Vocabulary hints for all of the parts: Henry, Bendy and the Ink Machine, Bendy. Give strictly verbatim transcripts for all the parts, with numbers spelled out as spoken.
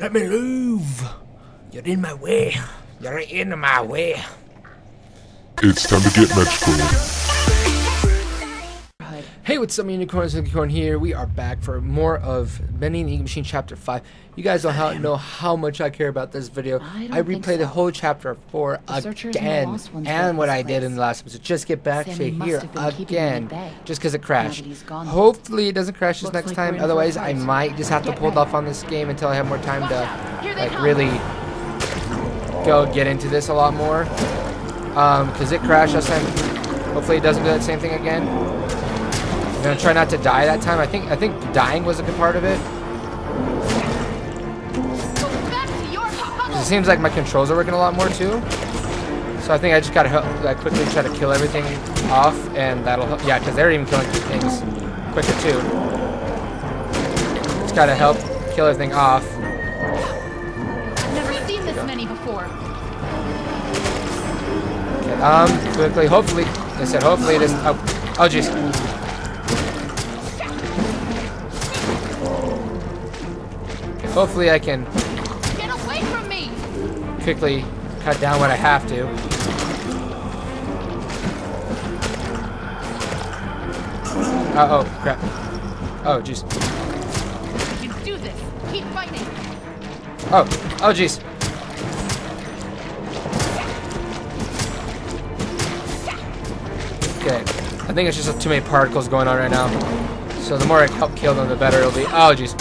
Let me move! You're in my way. You're in my way. It's time to get Mexico. Hey, what's up, unicorns? Unicorn here. We are back for more of Bendy and the Ink Machine Chapter Five. You guys don't how, know how much I care about this video. I, I replayed so. the whole Chapter Four the again, and what I place. did in the last episode. Just get back Sammy to here again, just because it crashed. Hopefully, it doesn't crash this Looks next like time. Otherwise, I might just have get to pull it off on this game until I have more time to like come. really go get into this a lot more. Um, cause it crashed last time. Hopefully it doesn't do that same thing again. I'm gonna try not to die that time. I think I think dying was a good part of it. It seems like my controls are working a lot more too. So I think I just gotta help, like, quickly try to kill everything off, and that'll help. Yeah, cause they're even killing things quicker too. Just gotta help kill everything off. Never seen this many before. Um, quickly, hopefully, I said hopefully it isn't, oh, oh jeez. Hopefully I can Get away from me. quickly cut down what I have to. Uh oh, crap. Oh jeez. You can do this. Keep fighting. Oh, oh jeez. Okay, I think it's just too many particles going on right now. So the more I help kill them, the better it'll be. Oh, jeez.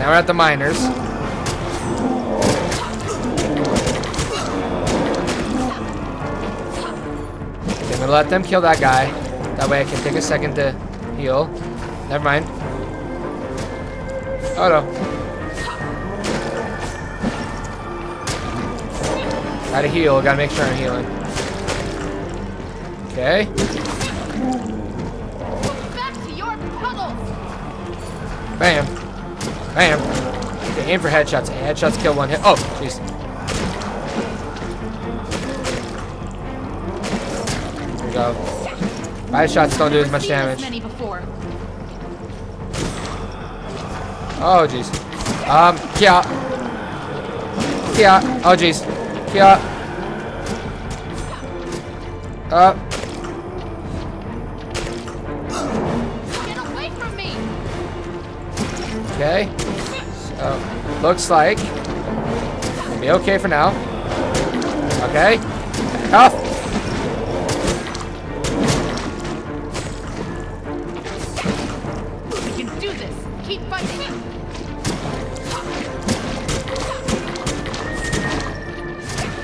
Now we're at the miners. Okay, I'm gonna let them kill that guy. That way I can take a second to heal. Never mind. Oh no. Gotta heal, gotta make sure I'm healing. Okay. Back to your puddle. Bam. Bam. Okay, aim for headshots. Headshots kill one hit. Oh, jeez. There we go. Five shots don't do as much damage. Oh, jeez. Um, yeah. Yeah. Oh, jeez. Yeah. Uh. Get away from me. Okay. So looks like it'll be okay for now. Okay. Off. We can do this. Keep fighting.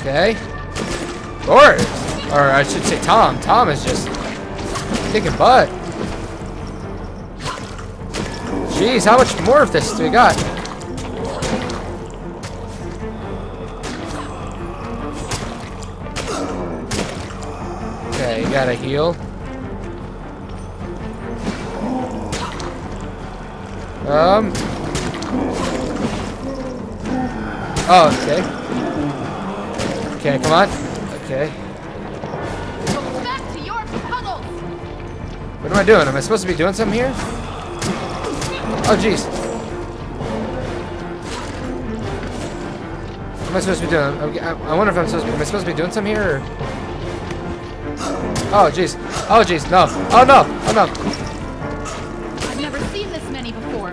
Okay. Or, or I should say Tom. Tom is just kicking butt. Jeez, how much more of this do we got? Okay, you gotta heal. Um. Oh, okay. Okay, come on. Okay. Go back to your puddle. What am I doing? Am I supposed to be doing something here? Oh, jeez. What am I supposed to be doing? I wonder if I'm supposed to be... Am I supposed to be doing something here? Or... Oh, jeez. Oh, jeez. No. Oh, no. Oh, no. I've never seen this many before.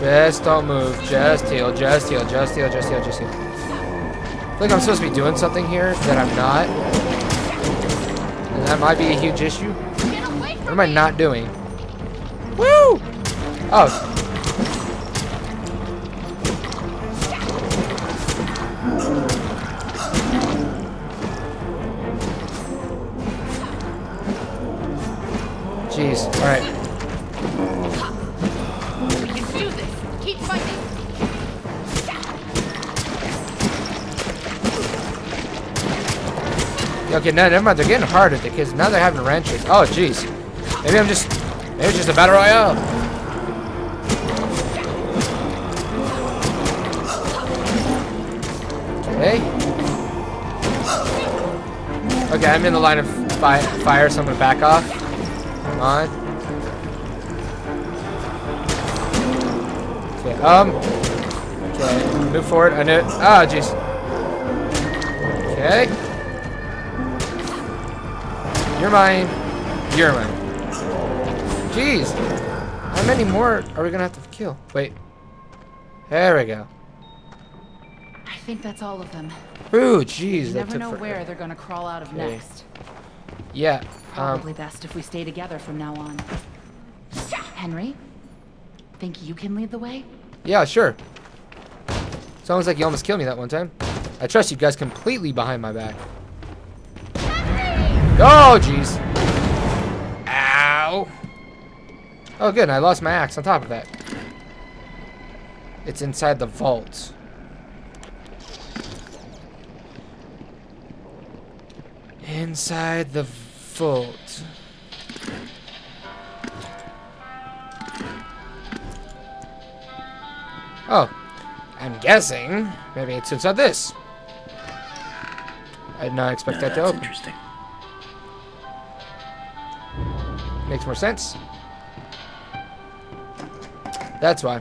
Just don't move. Just heal. Just heal. Just heal. Just heal. Just heal. I think I'm supposed to be doing something here that I'm not. And that might be a huge issue. What am I not doing? Woo! Oh. Jeez. All right. Okay, no, never mind. They're getting hard at the kids. Now they're having wrenches. Oh, jeez. Maybe I'm just... Maybe it's just a battle royale. Okay. Okay, I'm in the line of fi fire, so I'm going to back off. Alright. Okay, um. Okay, move forward. I know. Ah, jeez. Okay. You're mine. You're mine. Jeez. How many more are we gonna have to kill? Wait. There we go. I think that's all of them. Ooh, jeez. You never know where they're gonna crawl out of next. Yeah. Probably um, best if we stay together from now on. Henry, think you can lead the way? Yeah, sure. Sounds like you almost killed me that one time. I trust you guys completely behind my back. Henry! Oh, jeez. Ow. Oh, good. And I lost my axe on top of that. It's inside the vault. Inside the vault. Oh, I'm guessing maybe it's inside this. I did not expect no, that to open. Interesting. Makes more sense. That's why.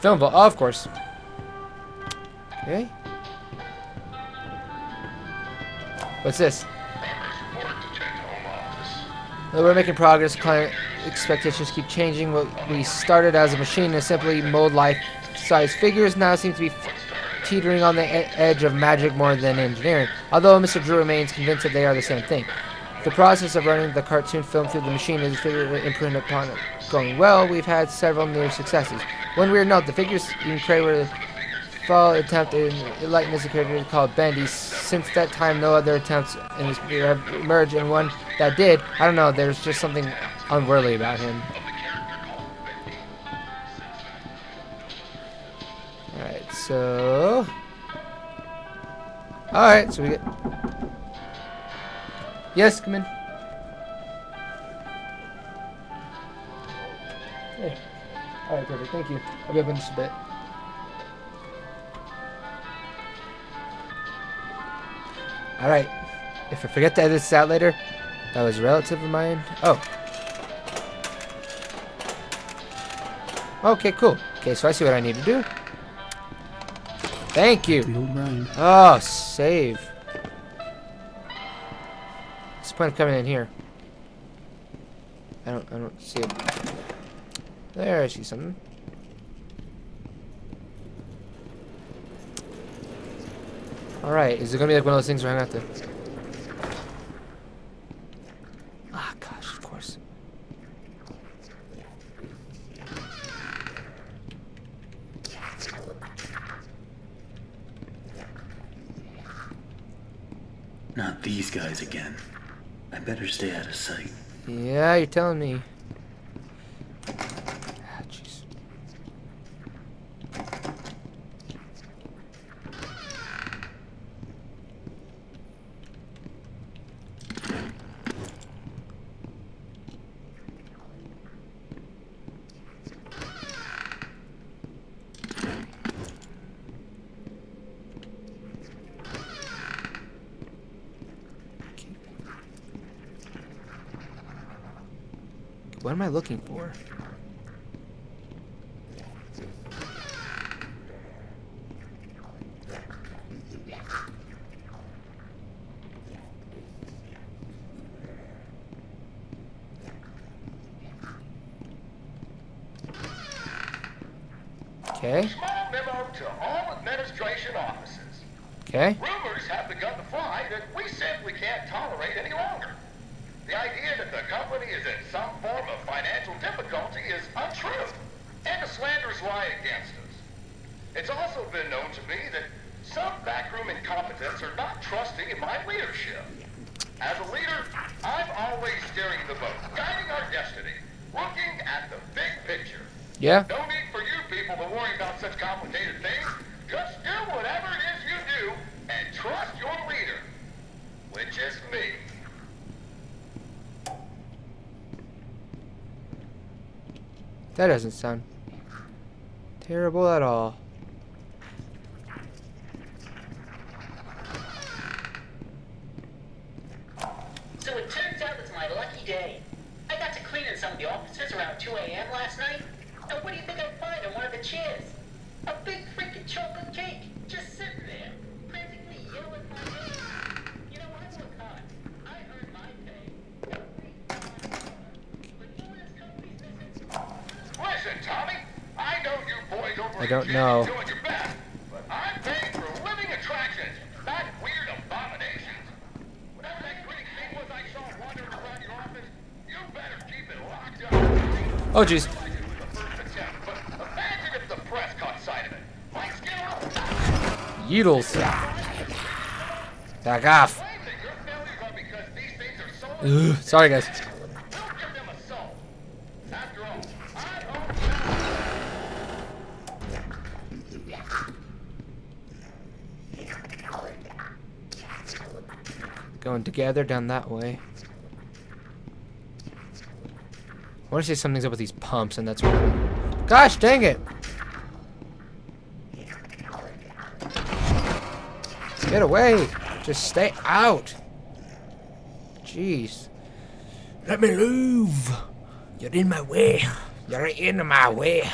Film vault, oh, of course. Okay. What's this? Well, we're making progress. Client expectations keep changing. What we started as a machine to simply mold life-size figures now seems to be teetering on the e edge of magic more than engineering, although Mister Drew remains convinced that they are the same thing. The process of running the cartoon film through the machine is improving upon it. Going well, we've had several near successes. One weird note, the figures in Prey were fall attempt in likeness of character called Bendy. Since that time, no other attempts in this period have emerged, and one that did, I don't know, there's just something unworldly about him. Alright, so... Alright, so we get... Yes, come in. Hey. Alright, perfect, thank you. I'll be up in just a bit. Alright, if I forget to edit this out later, that was a relative of mine. Oh. Okay, cool. Okay, so I see what I need to do. Thank you. Oh, save. What's the point of coming in here? I don't, I don't see it. There, I see something. Alright, is it gonna be like one of those things where I'm gonna have to... Ah, gosh, of course. Not these guys again. I better stay out of sight. Yeah, you're telling me. What am I looking for? Okay. Small memo to all administration offices. Okay. Rumors have begun to fly that we simply can't tolerate any longer. The idea that the company is in some form of financial difficulty is untrue, and the slanders lie against us. It's also been known to me that some backroom incompetents are not trusting in my leadership. As a leader, I'm always steering the boat, guiding our destiny, looking at the big picture. Yeah. No need for you people to worry about such complicated things. Just do whatever it is you do and trust your leader, which is me. That doesn't sound terrible at all. So it turns out it's my lucky day. about two A M last night, and what do you think I'd find in one of the chairs? A big freaking chocolate cake, just sitting there, practically yelling my name. You know, I work hard. I earned my pay. But you and his company's missing. Listen, Tommy, I know you boys over at Jim's doing your best, but I'm paying for living attractions, not weird abominations. Whatever that green thing was I saw wandering around your office, you better keep it locked up. Oh, jeez. Yeetles. Back off. Ugh, sorry, guys. Going together down that way. I want to say something's up with these pumps, and that's what. Gosh, dang it! Get away! Just stay out! Jeez. Let me move! You're in my way! You're in my way!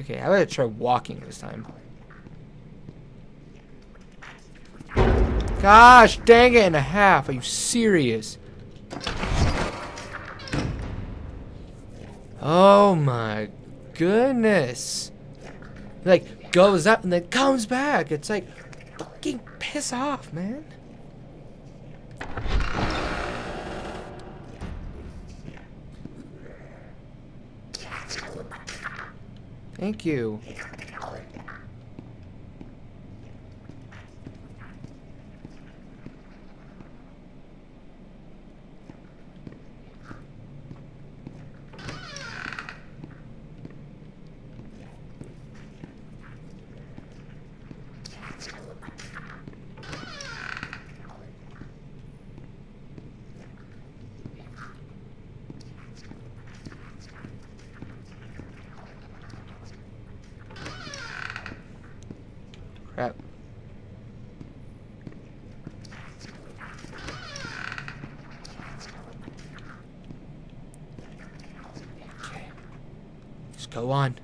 Okay, I gotta try walking this time. Gosh, dang it and a half. Are you serious? Oh my goodness. Like, goes up and then comes back. It's like, fucking piss off, man. Thank you. Crap. Okay. Just go on.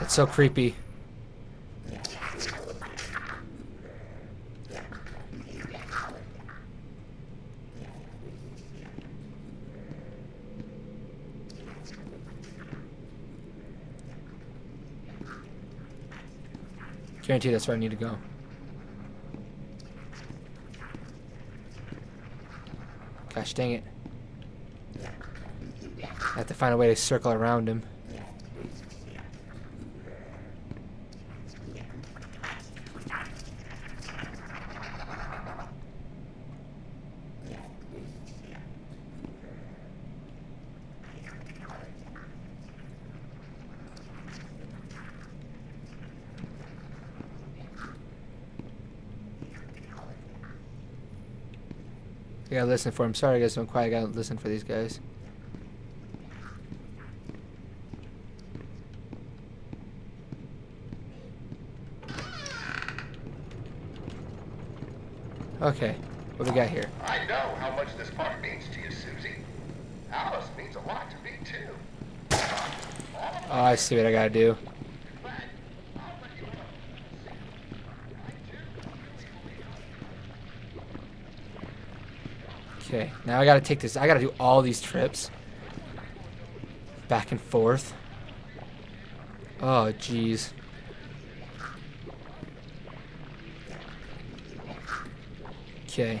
That's so creepy. Guarantee that's where I need to go. Gosh dang it. I have to find a way to circle around him. I gotta listen for him. Sorry guys, I'm quiet. I gotta listen for these guys. Okay, what do we got here? I know how much this part means to you, Susie. Alice means a lot to me, too. Oh, I see what I gotta do. Okay, now I gotta take this. I gotta do all these trips. Back and forth. Oh, jeez. Okay.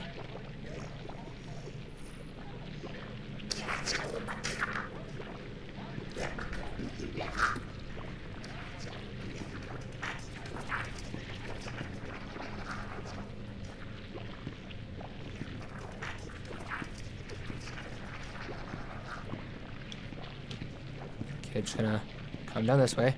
Okay, just gonna come down this way.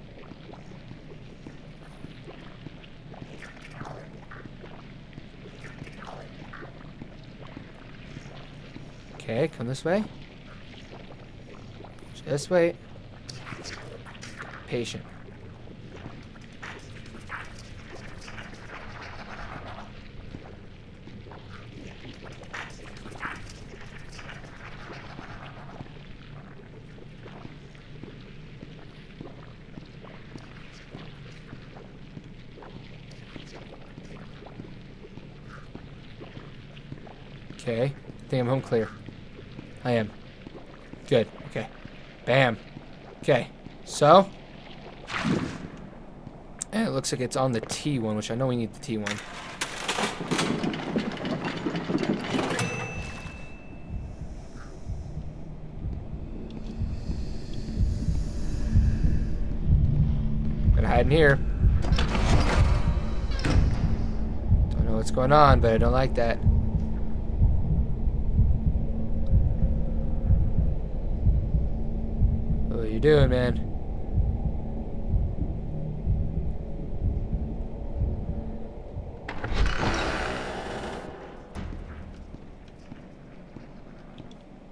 Okay, come this way. Just wait. Patient. Okay, I think I'm home clear. I am. Good, okay. Bam. Okay, so. And it looks like it's on the T one, which I know we need the T one. I'm gonna hide in here. Don't know what's going on, but I don't like that. Doing, man.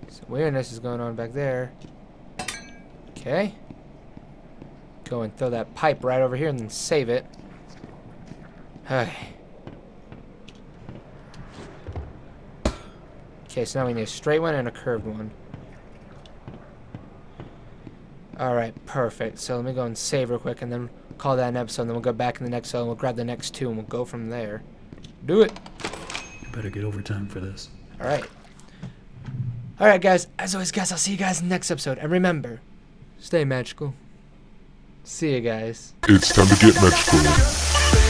Some weirdness is going on back there. Okay. Go and throw that pipe right over here and then save it. Okay. Okay, so now we need a straight one and a curved one. Alright, perfect. So let me go and save real quick and then call that an episode, and then we'll go back in the next episode and we'll grab the next two and we'll go from there. Do it! You better get overtime for this. Alright. Alright guys, as always guys, I'll see you guys in the next episode. And remember, stay magical. See you guys. It's time to get magical.